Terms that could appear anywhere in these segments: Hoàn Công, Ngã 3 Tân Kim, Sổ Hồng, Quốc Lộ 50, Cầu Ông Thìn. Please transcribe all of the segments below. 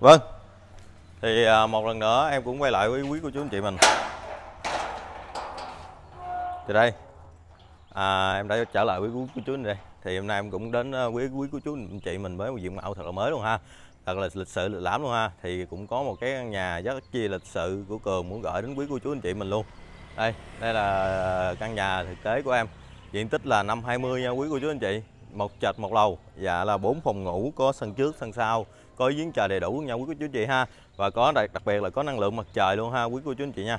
Vâng, thì một lần nữa em cũng quay lại với quý cô chú anh chị mình. Thì đây, em đã trở lại với quý cô chú anh đây. Thì hôm nay em cũng đến với quý cô chú anh chị mình với một diện mạo thật là mới luôn ha, thật là lịch sự lịch lãm luôn ha. Thì cũng có một cái nhà rất chi lịch sự của Cường muốn gửi đến quý cô chú anh chị mình luôn. Đây, đây là căn nhà thực tế của em, diện tích là 520 nha quý cô chú anh chị, một trệt một lầu, dạ là 4 phòng ngủ, có sân trước sân sau, có giếng trời đầy đủ nha quý cô chú anh chị ha, và có đặc biệt là có năng lượng mặt trời luôn ha quý cô chú anh chị nha.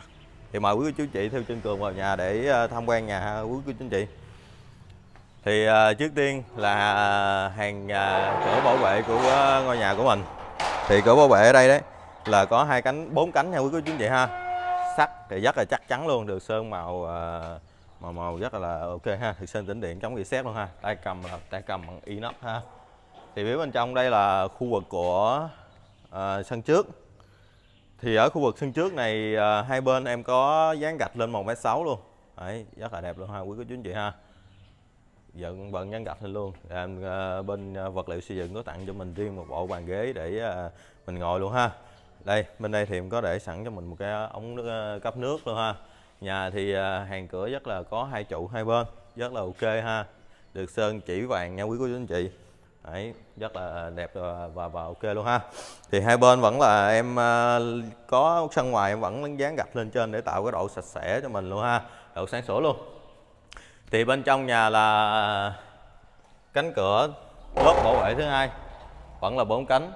Thì mời quý cô chú anh chị theo chân Cường vào nhà để tham quan nhà ha quý cô chú anh chị. Thì trước tiên là hàng cửa bảo vệ của ngôi nhà của mình. Thì cửa bảo vệ ở đây đấy là có 4 cánh nha quý cô chú anh chị ha. Sắt thì rất là chắc chắn luôn, được sơn màu rất là ok ha, thực sơn tĩnh điện chống rỉ sét luôn ha. Tay cầm bằng inox ha. Thì phía bên trong đây là khu vực của sân trước. Thì ở khu vực sân trước này hai bên em có dán gạch lên 1m6 luôn. Đấy, rất là đẹp luôn ha quý cô chú anh chị ha. Dựng bận dán gạch lên luôn. Em bên vật liệu xây dựng có tặng cho mình riêng một bộ bàn ghế để mình ngồi luôn ha. Đây, bên đây thì em có để sẵn cho mình một cái ống nước, cấp nước luôn ha. Nhà thì hàng cửa rất là có 2 trụ hai bên, rất là ok ha. Được sơn chỉ vàng nha quý cô chú anh chị. Đấy, rất là đẹp và ok luôn ha. Thì hai bên vẫn là em có sân ngoài em vẫn dán gạch lên trên để tạo cái độ sạch sẽ cho mình luôn ha, độ sáng sủa luôn. Thì bên trong nhà là cánh cửa lớp bảo vệ thứ hai, vẫn là 4 cánh,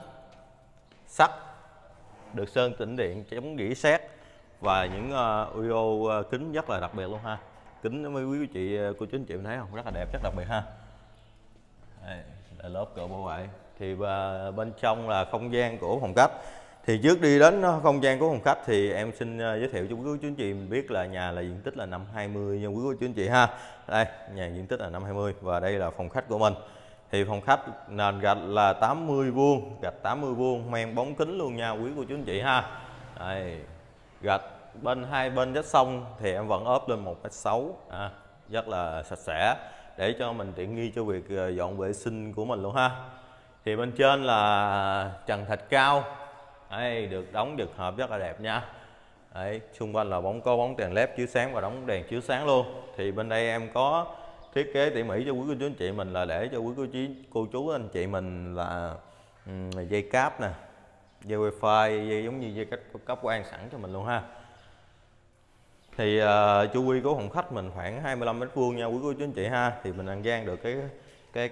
sắt, được sơn tĩnh điện chống rỉ sét và những uio kính rất là đặc biệt luôn ha. Kính mấy quý chị cô chú anh chị mình thấy không, rất là đẹp, rất đặc biệt ha. Đây là lớp cửa bảo vệ. Thì bên trong là không gian của phòng khách. Thì trước đi đến không gian của phòng khách thì em xin giới thiệu cho quý cô chú anh chị mình biết là nhà là diện tích là 520 nha quý cô chú anh chị ha. Đây, nhà diện tích là 520 và đây là phòng khách của mình. Thì phòng khách nền gạch là 80 vuông, gạch 80 vuông men bóng kính luôn nha quý cô chú anh chị ha. Đây, gạch bên hai bên vách sông thì em vẫn ốp lên 1m6 rất là sạch sẽ để cho mình tiện nghi cho việc dọn vệ sinh của mình luôn ha. Thì bên trên là trần thạch cao. Đây, được đóng được hợp rất là đẹp nha. Đấy, xung quanh là có bóng đèn led chiếu sáng và đóng đèn chiếu sáng luôn. Thì bên đây em có thiết kế tỉ mỉ cho quý cô chú anh chị mình là để cho quý cô chú anh chị mình là dây cáp nè, dây wifi, dây giống như dây cấp của An sẵn cho mình luôn ha. Thì chu vi của phòng khách mình khoảng 25m2 nha quý cô chú anh chị ha. Thì mình ăn gian được cái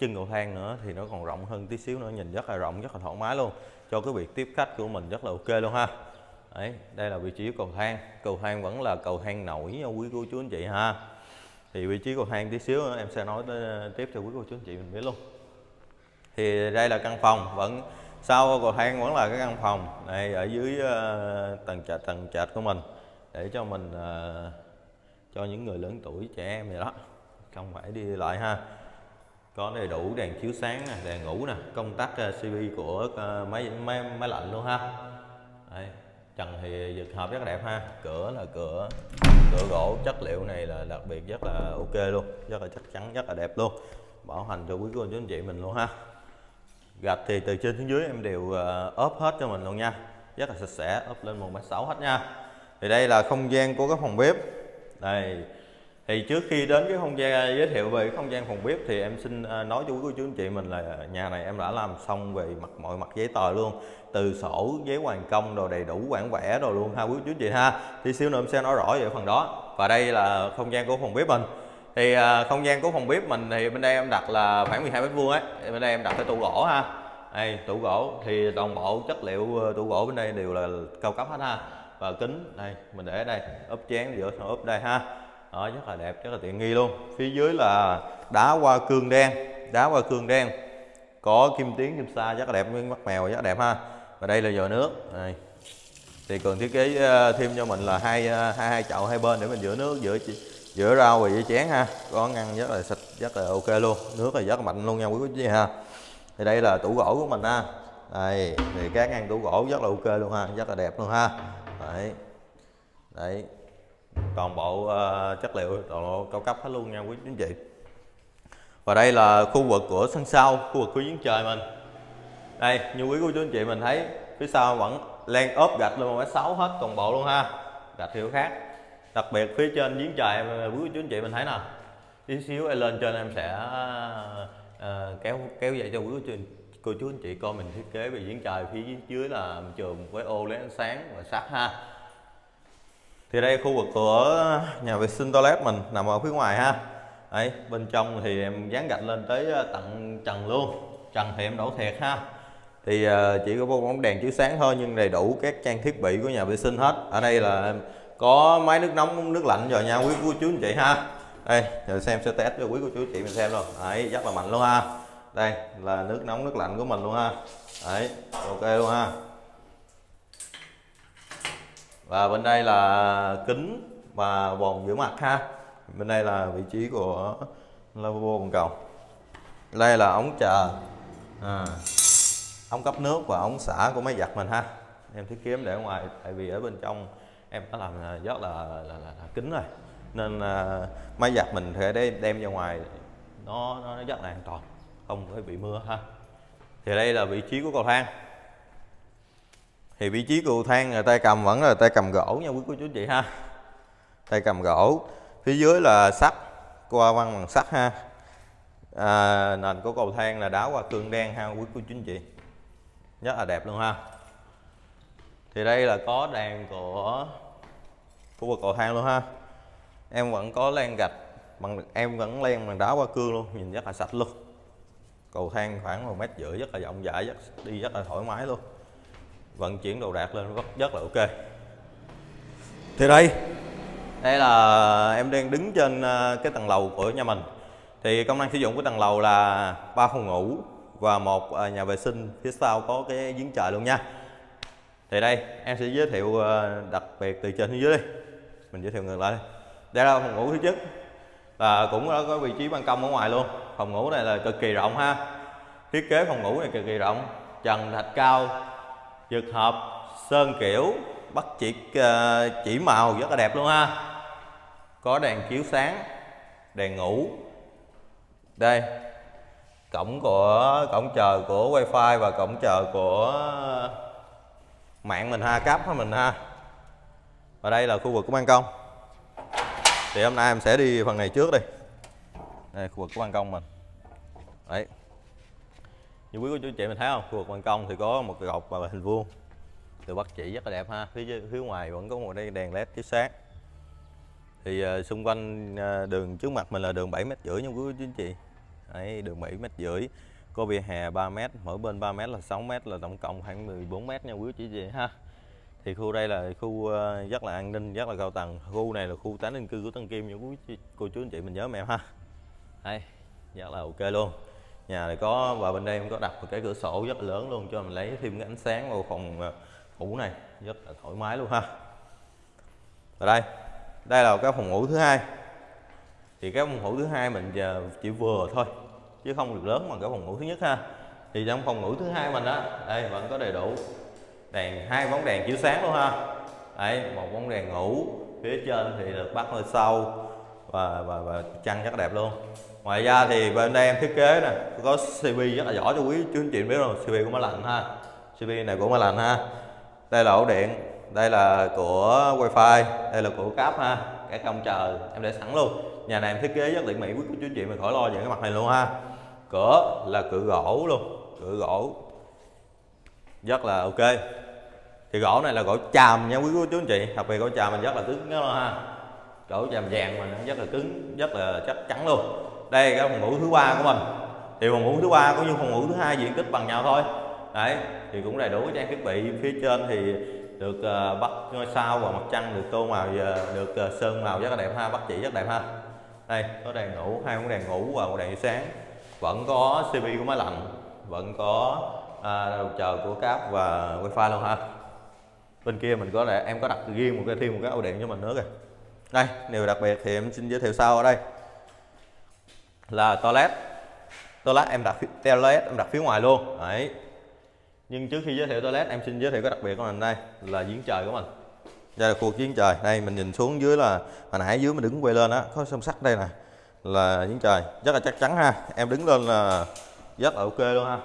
chân cầu thang nữa thì nó còn rộng hơn tí xíu nữa, nhìn rất là rộng, rất là thoải mái luôn cho cái việc tiếp khách của mình, rất là ok luôn ha. Đấy, đây là vị trí cầu thang, vẫn là cầu thang nổi nha quý cô chú anh chị ha. Thì vị trí cầu thang tí xíu em sẽ nói tiếp cho quý cô chú anh chị mình biết luôn. Thì đây là căn phòng, vẫn sau cầu thang vẫn là cái căn phòng này ở dưới tầng trệt của mình để cho mình cho những người lớn tuổi, trẻ em gì đó không phải đi lại ha. Có đầy đủ đèn chiếu sáng nè, đèn ngủ nè, công tắc CB của máy lạnh luôn ha. Đấy, trần thì dựng hợp rất đẹp ha. Cửa là cửa gỗ, chất liệu này là đặc biệt rất là ok luôn, rất là chắc chắn, rất là đẹp luôn, bảo hành cho quý cô chú anh chị mình luôn ha. Gạch thì từ trên xuống dưới em đều ốp hết cho mình luôn nha, rất là sạch sẽ, ốp lên 1m6 hết nha. Thì đây là không gian của cái phòng bếp. Đây, thì trước khi đến cái không gian, giới thiệu về cái không gian phòng bếp thì em xin nói cho quý cô chú anh chị mình là nhà này em đã làm xong về mọi mặt giấy tờ luôn, từ sổ, giấy hoàn công đồ đầy đủ, bản vẽ đồ luôn ha quý chú anh chị ha. Thì xíu nữa em sẽ nói rõ về phần đó. Và đây là không gian của phòng bếp mình. Thì không gian của phòng bếp mình thì bên đây em đặt là khoảng 12m2 ấy. Bên đây em đặt cái tủ gỗ ha. Đây, tủ gỗ thì toàn bộ chất liệu tủ gỗ bên đây đều là cao cấp hết ha. Và kính đây mình để ở đây, ốp chén giữa ốp đây ha. Đó, rất là đẹp, rất là tiện nghi luôn. Phía dưới là đá hoa cương đen, có kim tuyến, kim sa rất là đẹp, nguyên mắt mèo rất là đẹp ha. Và đây là vòi nước. Đây. Thì Cường thiết kế thêm cho mình là hai chậu hai bên để mình rửa nước, rửa rau và rửa chén ha. Có ngăn rất là sạch, rất là ok luôn, nước là rất là mạnh luôn nha quý vị ha. Thì đây là tủ gỗ của mình ha. Đây, thì các ngăn tủ gỗ rất là ok luôn ha, rất là đẹp luôn ha. Đấy. Đấy. Toàn bộ chất liệu cao cấp hết luôn nha quý anh chị. Và đây là khu vực của sân sau, khu vực của giếng trời mình. Đây, như quý cô chú anh chị mình thấy phía sau vẫn len ốp gạch luôn, 1m6 hết toàn bộ luôn ha. Gạch hiệu khác. Đặc biệt phía trên giếng trời quý cô chú anh chị mình thấy nè. Tí xíu em lên trên em sẽ kéo dậy cho quý cô chú anh chị coi mình thiết kế về giếng trời. Phía dưới là trường với ô lấy ánh sáng và sắt ha. Thì đây khu vực của nhà vệ sinh toilet mình nằm ở phía ngoài ha. Đấy, bên trong thì em dán gạch lên tới tận trần luôn. Trần thì em đổ thiệt ha. Thì chỉ có một bóng đèn chiếu sáng thôi nhưng đầy đủ các trang thiết bị của nhà vệ sinh hết. Ở đây là có máy nước nóng, nước lạnh rồi nha quý cô chú anh chị ha. Đây, giờ xem sẽ test cho quý cô chú anh chị mình xem luôn. Đấy, rất là mạnh luôn ha. Đây là nước nóng, nước lạnh của mình luôn ha. Đấy, ok luôn ha. Và bên đây là kính và bồn rửa mặt ha. Bên đây là vị trí của lavabo bồn cầu. Đây là ống chờ, ống cấp nước và ống xả của máy giặt mình ha. Em thiết kế để ở ngoài, tại vì ở bên trong em đã làm rất là kín rồi, nên máy giặt mình thể đem ra ngoài nó rất là an toàn, không phải bị mưa ha. Thì đây là vị trí của cầu thang. Thì vị trí cầu thang là tay cầm vẫn là tay cầm gỗ nha quý cô chú chị ha. Tay cầm gỗ. Phía dưới là sắt, qua văn bằng sắt ha. Nền của cầu thang là đá hoa cương đen ha quý cô chú anh chị, rất là đẹp luôn ha. Thì đây là có đèn của khu vực cầu thang luôn ha. Em vẫn có len gạch bằng, em vẫn len bằng đá hoa cương luôn, nhìn rất là sạch luôn. Cầu thang khoảng 1,5 m, rất là rộng rãi, đi rất là thoải mái luôn. Vận chuyển đồ đạc lên rất là ok. Thì đây là em đang đứng trên cái tầng lầu của nhà mình. Thì công năng sử dụng của tầng lầu là 3 phòng ngủ và 1 nhà vệ sinh, phía sau có cái giếng trời luôn nha. Thì đây em sẽ giới thiệu đặc biệt từ trên xuống dưới đi. Mình giới thiệu ngược lại đi. Đây là phòng ngủ thứ nhất, là cũng có vị trí ban công ở ngoài luôn. Phòng ngủ này là cực kỳ rộng ha. Thiết kế phòng ngủ này cực kỳ rộng, trần thạch cao, dược hợp, sơn kiểu, bắt chỉ màu rất là đẹp luôn ha. Có đèn chiếu sáng, đèn ngủ. Đây, cổng chờ của wifi và cổng chờ của mạng mình ha, cáp của mình ha. Và đây là khu vực của ban công. Thì hôm nay em sẽ đi phần này trước đi. Đây, khu vực của ban công mình. Đấy. Như quý cô chú chị mình thấy không? Khu vực ban công thì có một cái gọc và hình vuông. Từ bắt chỉ rất là đẹp ha. Phía ngoài vẫn có một đây đèn led chiếu sáng. Thì xung quanh đường trước mặt mình là đường 7,5 m nha quý cô chú anh chị. Đấy, đường 7,5 m, có vỉa hè 3 m, mỗi bên 3 m là 6 m, là tổng cộng khoảng 14 m nha quý cô chú anh chị ha. Thì khu đây là khu rất là an ninh, rất là cao tầng. Khu này là khu tái định cư của Tân Kim nha quý cô chú anh chị mình nhớ mẹ ha. Đây, rất là ok luôn. Nhà này có, và bên đây cũng có đặt một cái cửa sổ rất là lớn luôn cho mình lấy thêm cái ánh sáng vào phòng ngủ này, rất là thoải mái luôn ha. Và đây là cái phòng ngủ thứ hai. Thì cái phòng ngủ thứ hai mình chỉ vừa thôi chứ không được lớn bằng cái phòng ngủ thứ nhất ha. Thì trong phòng ngủ thứ hai mình á, đây vẫn có đầy đủ đèn, 2 bóng đèn chiếu sáng luôn ha. Đấy, một bóng đèn ngủ, phía trên thì được bắt hơi sâu và chăn rất đẹp luôn. Ngoài ra thì bên đây em thiết kế nè, có CV rất là giỏi cho quý chú anh chị biết rồi, CV của máy lạnh ha. CV này của máy lạnh ha. Đây là ổ điện, đây là của wifi, đây là của cáp ha. Cái công chờ em để sẵn luôn. Nhà này em thiết kế rất tỉ mỉ quý chú anh chị mình khỏi lo về cái mặt này luôn ha. Cửa là cửa gỗ luôn, cửa gỗ rất là ok. Thì gỗ này là gỗ chàm nha quý chú anh chị, đặc biệt gỗ chàm mình rất là cứng đó ha. Gỗ chàm vàng mình rất là cứng, rất là chắc chắn luôn. Đây là cái phòng ngủ thứ ba của mình. Thì phòng ngủ thứ ba cũng như phòng ngủ thứ hai, diện tích bằng nhau thôi. Đấy, thì cũng đầy đủ trang thiết bị. Phía trên thì được bắt ngôi sao và mặt trăng được tô màu, được sơn màu rất là đẹp ha, bắt chỉ rất đẹp ha. Đây có đèn ngủ, 2 bóng đèn ngủ và một đèn sáng. Vẫn có CV của máy lạnh, vẫn có đầu chờ của cáp và wifi luôn ha. Bên kia mình có lại em có đặt riêng thêm một cái ổ điện cho mình nữa kìa. Đây, điều đặc biệt thì em xin giới thiệu sau. Ở đây là toilet. Toilet em đặt phía ngoài luôn. Đấy. Nhưng trước khi giới thiệu toilet em xin giới thiệu cái đặc biệt của mình. Đây là giếng trời của mình. Đây là khu vực giếng trời. Đây mình nhìn xuống dưới là hồi nãy dưới mình đứng quay lên á, có song sắt đây nè. Là giếng trời rất là chắc chắn ha. Em đứng lên là rất là ok luôn ha.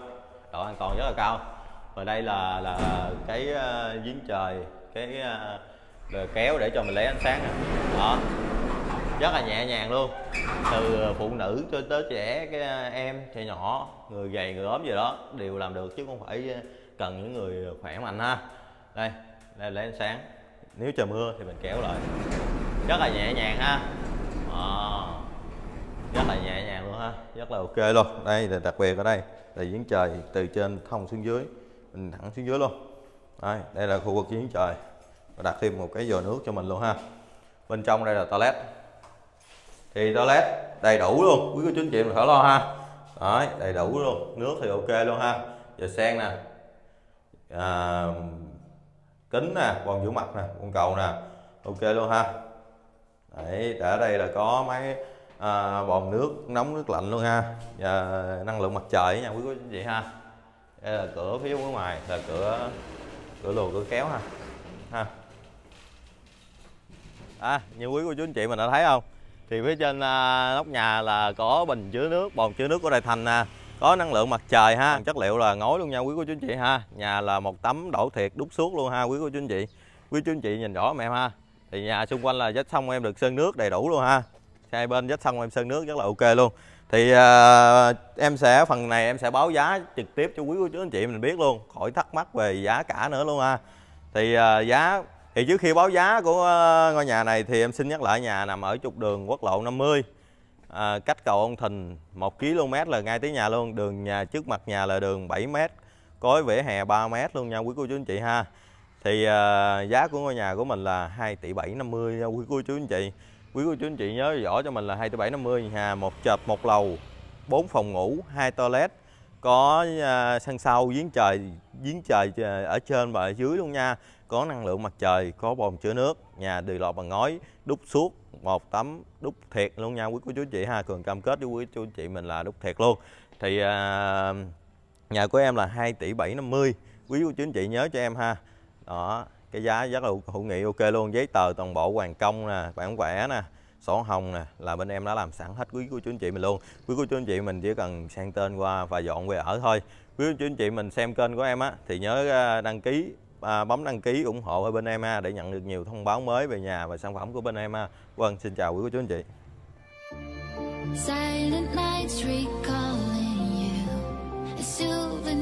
độ an toàn rất là cao. Và đây là cái giếng trời, cái kéo để cho mình lấy ánh sáng đó, rất là nhẹ nhàng luôn, từ phụ nữ cho tới trẻ, cái em trẻ nhỏ, người gầy người ốm gì đó đều làm được, chứ không phải cần những người khỏe mạnh ha. Đây, đây lấy ánh sáng, nếu trời mưa thì mình kéo lại, rất là nhẹ nhàng ha, rất là nhẹ nhàng luôn ha, rất là ok luôn. Đây là đặc biệt ở đây là giếng trời, từ trên thông xuống dưới, mình thẳng xuống dưới luôn. Đây, đây là khu vực giếng trời, và đặt thêm một cái vòi nước cho mình luôn ha. Bên trong đây là toilet, thì toilet đầy đủ luôn, quý cô chú anh chị mình phải lo ha. Đấy, đầy đủ luôn, nước thì ok luôn ha. Giờ sen nè, kính nè, quần rửa mặt nè, quần cầu nè, ok luôn ha. Đấy, ở đây là có mấy bồn nước nóng nước lạnh luôn ha, và năng lượng mặt trời nha quý cô chú anh chị ha. Đây là cửa phía ngoài, là cửa lùa cửa kéo ha. Như quý cô chú anh chị mình đã thấy không, thì phía trên nóc nhà là có bình chứa nước, bồn chứa nước của Đại Thành nè, có năng lượng mặt trời ha, chất liệu là ngói luôn nha quý cô chú anh chị ha. Nhà là một tấm đổ thiệt đúc suốt luôn ha quý cô chú anh chị. Quý chú anh chị nhìn rõ mẹ em ha, thì nhà xung quanh là vách sông em được sơn nước đầy đủ luôn ha, hai bên vách sông em sơn nước rất là ok luôn. Thì em sẽ phần này em sẽ báo giá trực tiếp cho quý cô chú anh chị mình biết luôn, khỏi thắc mắc về giá cả nữa luôn ha. Thì giá thì trước khi báo giá của ngôi nhà này thì em xin nhắc lại, nhà nằm ở trục đường quốc lộ 50, cách cầu Ông Thìn 1 km là ngay tới nhà luôn. Đường nhà trước mặt nhà là đường 7 m, có vỉa hè 3 m luôn nha quý cô chú anh chị ha. Thì giá của ngôi nhà của mình là 2,750 tỷ nha quý cô chú anh chị. Quý cô chú anh chị nhớ rõ cho mình là 2,750 tỷ. Nhà một trệt một lầu, 4 phòng ngủ, 2 toilet, có sân sau, giếng trời ở trên và ở dưới luôn nha, có năng lượng mặt trời, có bồn chứa nước, nhà được lợp bằng ngói đúc suốt, một tấm đúc thiệt luôn nha quý cô chú chị ha. Cường cam kết với quý chú chị mình là đúc thiệt luôn. Thì nhà của em là 2,750 tỷ, quý cô chú chị nhớ cho em ha. Đó, cái giá rất là hữu nghị ok luôn, giấy tờ toàn bộ hoàn công nè, bản vẽ nè, sổ hồng nè, là bên em đã làm sẵn hết quý cô chú anh chị mình luôn. Quý cô chú anh chị mình chỉ cần sang tên qua và dọn về ở thôi. Quý cô chú anh chị mình xem kênh của em á thì nhớ đăng ký, bấm đăng ký ủng hộ ở bên em ha, để nhận được nhiều thông báo mới về nhà và sản phẩm của bên em ha. Vâng, xin chào quý cô chú anh chị.